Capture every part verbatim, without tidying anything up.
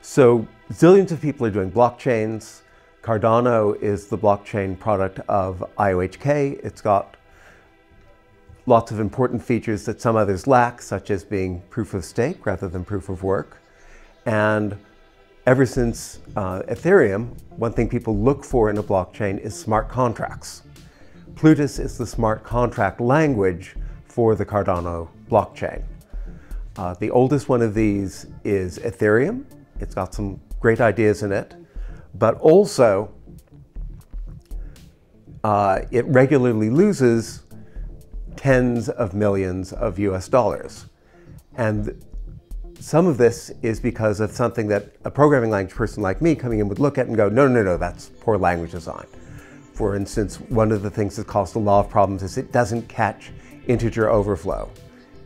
So zillions of people are doing blockchains. Cardano is the blockchain product of I O H K. It's got lots of important features that some others lack, such as being proof of stake rather than proof of work. And ever since uh, Ethereum, one thing people look for in a blockchain is smart contracts. Plutus is the smart contract language for the Cardano blockchain. Uh, the oldest one of these is Ethereum. It's got some great ideas in it, but also uh, it regularly loses tens of millions of U S dollars. And some of this is because of something that a programming language person like me coming in would look at and go, no, no, no, that's poor language design. For instance, one of the things that caused a lot of problems is it doesn't catch integer overflow.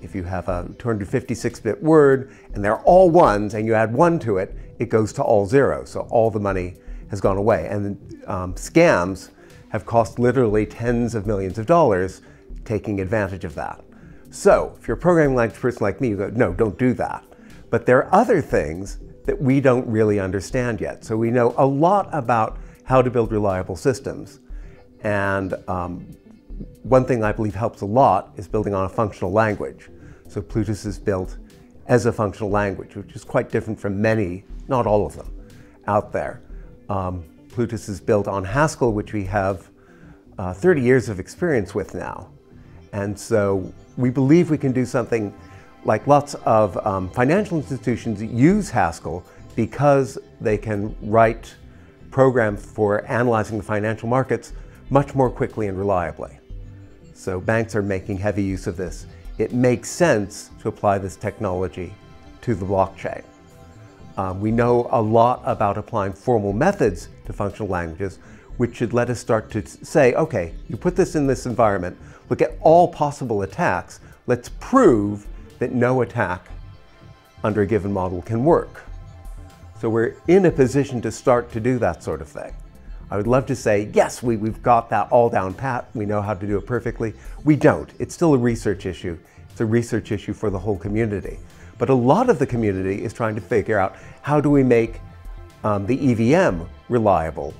If you have a two hundred fifty-six bit word and they're all ones and you add one to it, it goes to all zeros. So all the money has gone away. And um, scams have cost literally tens of millions of dollars taking advantage of that. So if you're a programming language person like me, you go, no, don't do that. But there are other things that we don't really understand yet. So we know a lot about how to build reliable systems. And um, one thing I believe helps a lot is building on a functional language. So Plutus is built as a functional language, which is quite different from many, not all of them, out there. Um, Plutus is built on Haskell, which we have uh, thirty years of experience with now. And so we believe we can do something like lots of um, financial institutions use Haskell because they can write programs for analyzing the financial markets much more quickly and reliably. So banks are making heavy use of this. It makes sense to apply this technology to the blockchain. Um, we know a lot about applying formal methods to functional languages, which should let us start to say, okay, you put this in this environment, look at all possible attacks, let's prove that no attack under a given model can work. So we're in a position to start to do that sort of thing. I would love to say, yes, we, we've got that all down pat. We know how to do it perfectly. We don't. It's still a research issue. It's a research issue for the whole community. But a lot of the community is trying to figure out how do we make um, the E V M reliable.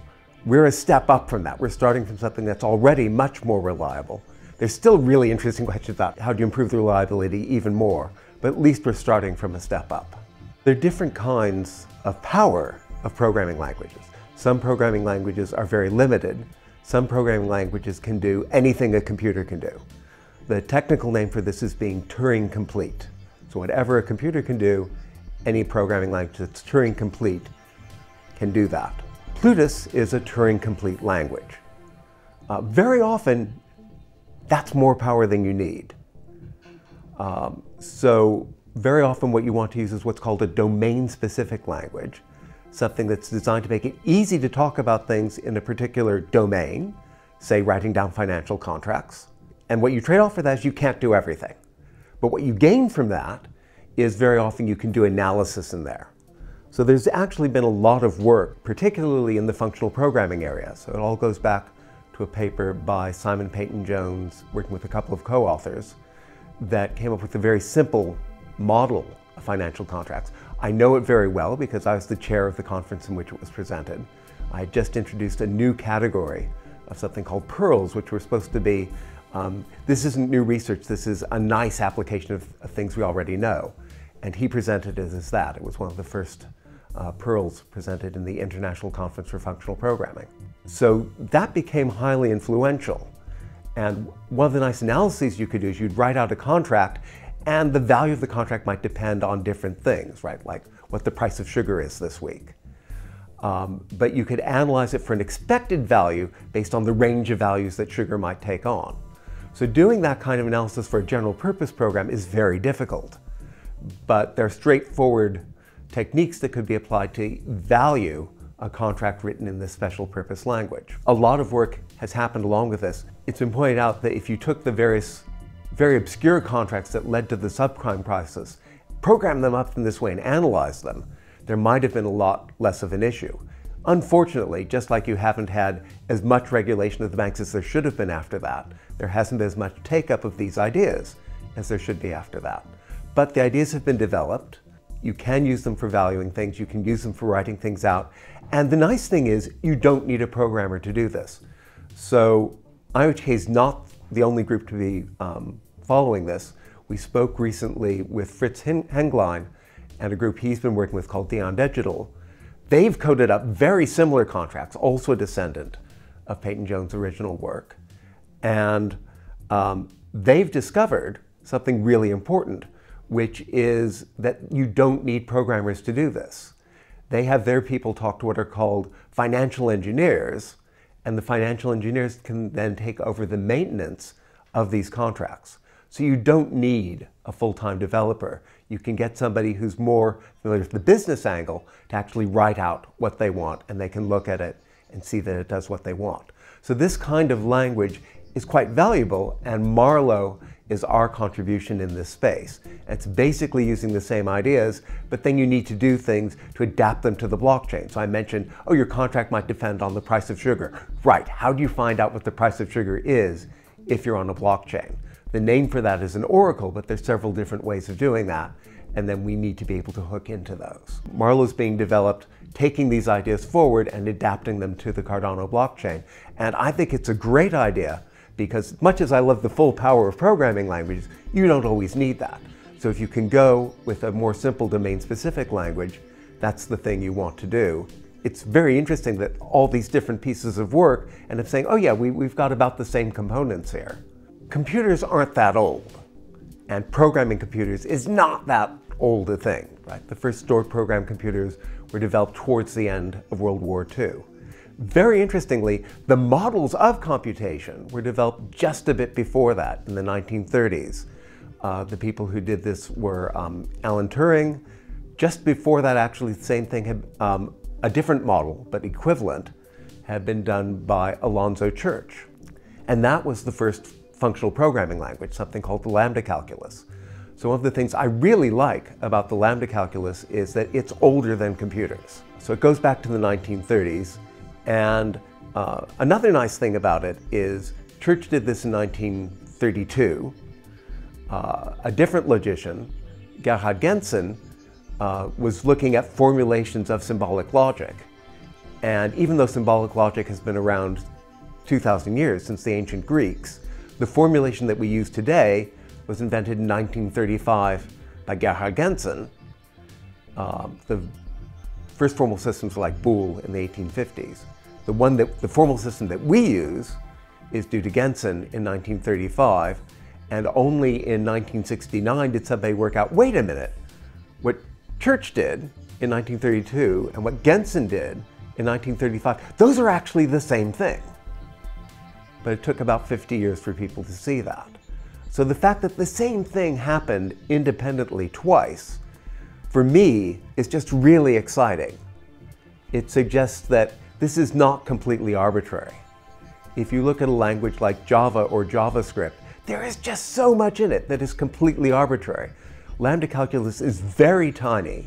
We're a step up from that. We're starting from something that's already much more reliable. There's still really interesting questions about how do you improve the reliability even more, but at least we're starting from a step up. There are different kinds of power of programming languages. Some programming languages are very limited. Some programming languages can do anything a computer can do. The technical name for this is being Turing-complete. So whatever a computer can do, any programming language that's Turing-complete can do that. Plutus is a Turing-complete language. Uh, very often, that's more power than you need. Um, so very often what you want to use is what's called a domain-specific language. Something that's designed to make it easy to talk about things in a particular domain, say writing down financial contracts. And what you trade off for that is you can't do everything. But what you gain from that is very often you can do analysis in there. So there's actually been a lot of work, particularly in the functional programming area. So it all goes back to a paper by Simon Peyton Jones, working with a couple of co-authors, that came up with a very simple model of financial contracts. I know it very well because I was the chair of the conference in which it was presented. I had just introduced a new category of something called pearls, which were supposed to be, um, this isn't new research, this is a nice application of, of things we already know. And he presented it as that. It was one of the first uh, pearls presented in the International Conference for Functional Programming. So that became highly influential. And one of the nice analyses you could do is you'd write out a contract and the value of the contract might depend on different things, right? Like what the price of sugar is this week. Um, but you could analyze it for an expected value based on the range of values that sugar might take on. So doing that kind of analysis for a general purpose program is very difficult, but there are straightforward techniques that could be applied to value a contract written in this special purpose language. A lot of work has happened along with this. It's been pointed out that if you took the various very obscure contracts that led to the subprime crisis, program them up in this way and analyze them, there might have been a lot less of an issue. Unfortunately, just like you haven't had as much regulation of the banks as there should have been after that, there hasn't been as much take-up of these ideas as there should be after that. But the ideas have been developed. You can use them for valuing things, you can use them for writing things out, and the nice thing is you don't need a programmer to do this. So I O H K is not the only group to be um, following this. We spoke recently with Fritz Henglein and a group he's been working with called Deon Digital. They've coded up very similar contracts, also a descendant of Peyton Jones' original work, and um, they've discovered something really important, which is that you don't need programmers to do this. They have their people talk to what are called financial engineers, and the financial engineers can then take over the maintenance of these contracts. So you don't need a full-time developer. You can get somebody who's more familiar with the business angle to actually write out what they want, and they can look at it and see that it does what they want. So this kind of language is quite valuable, and Marlowe is our contribution in this space. It's basically using the same ideas, but then you need to do things to adapt them to the blockchain. So I mentioned, oh, your contract might depend on the price of sugar. Right, how do you find out what the price of sugar is if you're on a blockchain? The name for that is an oracle, but there's several different ways of doing that, and then we need to be able to hook into those. Marlowe's being developed, taking these ideas forward and adapting them to the Cardano blockchain. And I think it's a great idea, because much as I love the full power of programming languages, you don't always need that. So if you can go with a more simple domain-specific language, that's the thing you want to do. It's very interesting that all these different pieces of work end up saying, oh yeah, we, we've got about the same components here. Computers aren't that old, and programming computers is not that old a thing, right? The first stored program computers were developed towards the end of World War Two. Very interestingly, the models of computation were developed just a bit before that, in the nineteen thirties. Uh, the people who did this were um, Alan Turing. Just before that, actually, the same thing had, um, a different model, but equivalent, had been done by Alonzo Church. And that was the first functional programming language, something called the lambda calculus. So one of the things I really like about the lambda calculus is that it's older than computers. So it goes back to the nineteen thirties. And uh, another nice thing about it is Church did this in nineteen thirty-two. Uh, a different logician, Gerhard Gentzen, uh, was looking at formulations of symbolic logic. And even though symbolic logic has been around two thousand years since the ancient Greeks, the formulation that we use today was invented in nineteen thirty-five by Gerhard Gentzen. Uh, the first formal systems were like Boole in the eighteen fifties. The one that, the formal system that we use is due to Gentzen in nineteen thirty-five, and only in nineteen sixty-nine did somebody work out, wait a minute, what Church did in nineteen thirty-two and what Gentzen did in nineteen thirty-five, those are actually the same thing. But it took about fifty years for people to see that. So the fact that the same thing happened independently twice, for me, is just really exciting. It suggests that this is not completely arbitrary. If you look at a language like Java or JavaScript, there is just so much in it that is completely arbitrary. Lambda calculus is very tiny,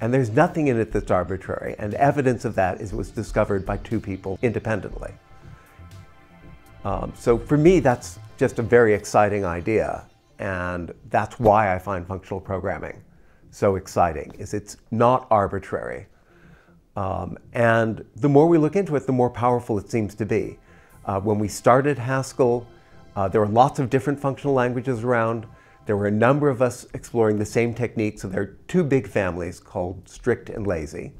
and there's nothing in it that's arbitrary, and evidence of that is it was discovered by two people independently. Um, so for me, that's just a very exciting idea, and that's why I find functional programming so exciting, is it's not arbitrary. Um, and the more we look into it, the more powerful it seems to be. Uh, when we started Haskell, uh, there were lots of different functional languages around. There were a number of us exploring the same techniques. So there are two big families called strict and lazy.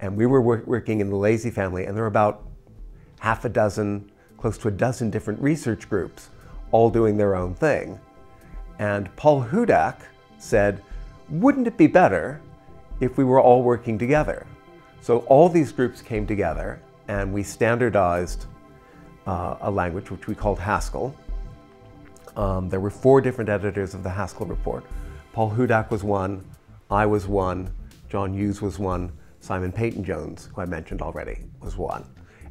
And we were work working in the lazy family, and there were about half a dozen, close to a dozen different research groups, all doing their own thing. And Paul Hudak said, wouldn't it be better if we were all working together? So all these groups came together, and we standardized uh, a language which we called Haskell. Um, there were four different editors of the Haskell report. Paul Hudak was one, I was one, John Hughes was one, Simon Peyton Jones, who I mentioned already, was one.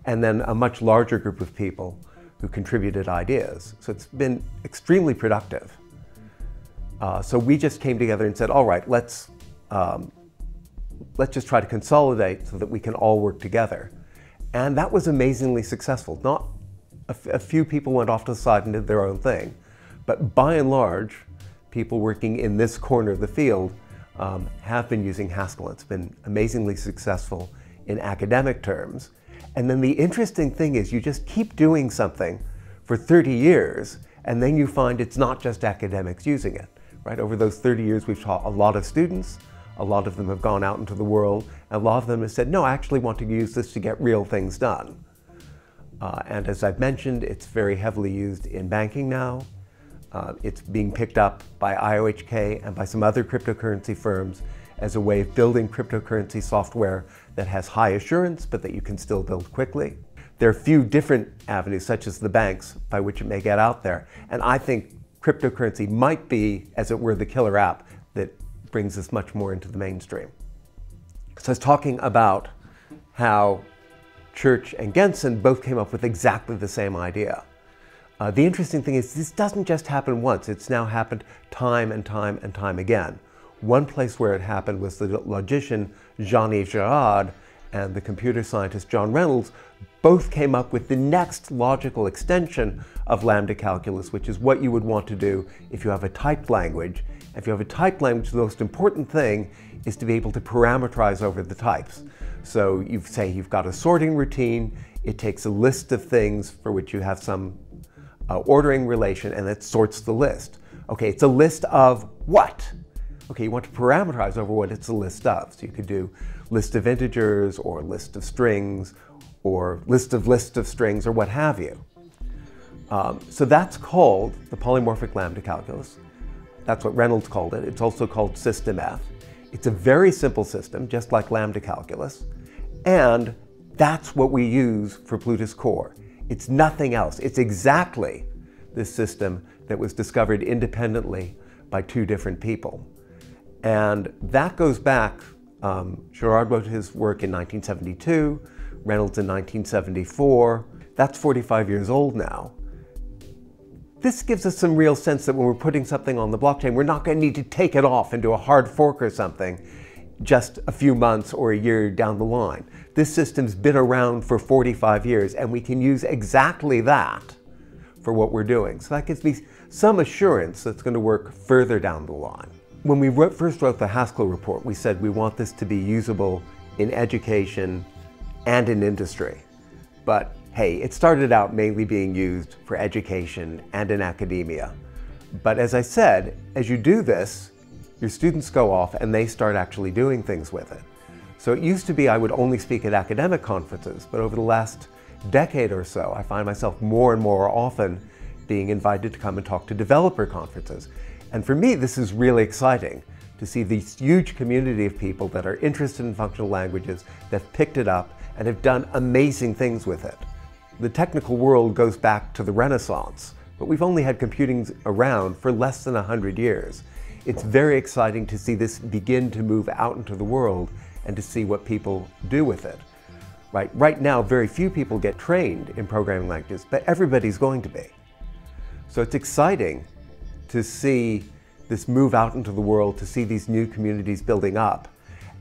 And then a much larger group of people who contributed ideas. So it's been extremely productive. Uh, so we just came together and said, all right, let's um, let's just try to consolidate so that we can all work together. And that was amazingly successful. Not a, f a few people went off to the side and did their own thing, but by and large, people working in this corner of the field um, have been using Haskell. It's been amazingly successful in academic terms. And then the interesting thing is you just keep doing something for thirty years, and then you find it's not just academics using it, right? Over those thirty years, we've taught a lot of students. A lot of them have gone out into the world, and a lot of them have said, no, I actually want to use this to get real things done. Uh, and as I've mentioned, it's very heavily used in banking now. Uh, it's being picked up by I O H K and by some other cryptocurrency firms as a way of building cryptocurrency software that has high assurance, but that you can still build quickly. There are a few different avenues, such as the banks, by which it may get out there. And I think cryptocurrency might be, as it were, the killer app that brings us much more into the mainstream. So I was talking about how Church and Gentzen both came up with exactly the same idea. Uh, the interesting thing is this doesn't just happen once. It's now happened time and time and time again. One place where it happened was the logician Jean-Yves Girard and the computer scientist John Reynolds both came up with the next logical extension of lambda calculus, which is what you would want to do if you have a typed language. If you have a typed language, the most important thing is to be able to parameterize over the types. So you say you've got a sorting routine, it takes a list of things for which you have some uh, ordering relation, and it sorts the list. Okay, it's a list of what? Okay, you want to parameterize over what it's a list of. So you could do list of integers, or list of strings, or list of list of strings, or what have you. Um, so that's called the polymorphic lambda calculus. That's what Reynolds called it. It's also called system F. It's a very simple system, just like lambda calculus. And that's what we use for Plutus Core. It's nothing else. It's exactly this system that was discovered independently by two different people. And that goes back, um, Girard wrote his work in nineteen seventy-two, Reynolds in nineteen seventy-four. That's forty-five years old now. This gives us some real sense that when we're putting something on the blockchain, we're not going to need to take it off and do a hard fork or something just a few months or a year down the line. This system's been around for forty-five years, and we can use exactly that for what we're doing. So that gives me some assurance that's going to work further down the line. When we wrote, first wrote the Haskell report, we said we want this to be usable in education and in industry. But hey, it started out mainly being used for education and in academia. But as I said, as you do this, your students go off and they start actually doing things with it. So it used to be I would only speak at academic conferences, but over the last decade or so, I find myself more and more often being invited to come and talk to developer conferences. And for me, this is really exciting to see this huge community of people that are interested in functional languages, that have picked it up and have done amazing things with it. The technical world goes back to the Renaissance, but we've only had computing around for less than one hundred years. It's very exciting to see this begin to move out into the world and to see what people do with it. Right, right now, very few people get trained in programming languages, but everybody's going to be. So it's exciting to see this move out into the world, to see these new communities building up.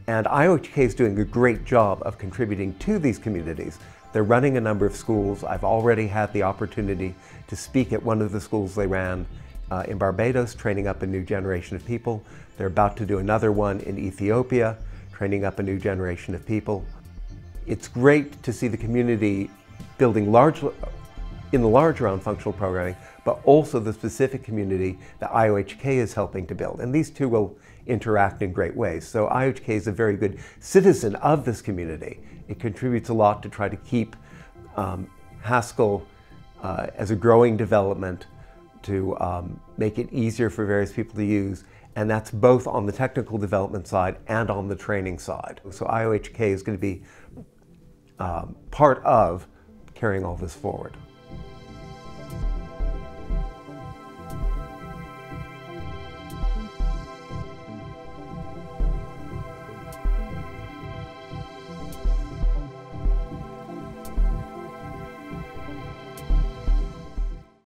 And I O H K is doing a great job of contributing to these communities. They're running a number of schools. I've already had the opportunity to speak at one of the schools they ran uh, in Barbados, training up a new generation of people. They're about to do another one in Ethiopia, training up a new generation of people. It's great to see the community building large, in the large around functional programming, but also the specific community that I O H K is helping to build. And these two will interact in great ways. So I O H K is a very good citizen of this community. It contributes a lot to try to keep um, Haskell uh, as a growing development, to um, make it easier for various people to use. And that's both on the technical development side and on the training side. So I O H K is going to be um, part of carrying all this forward.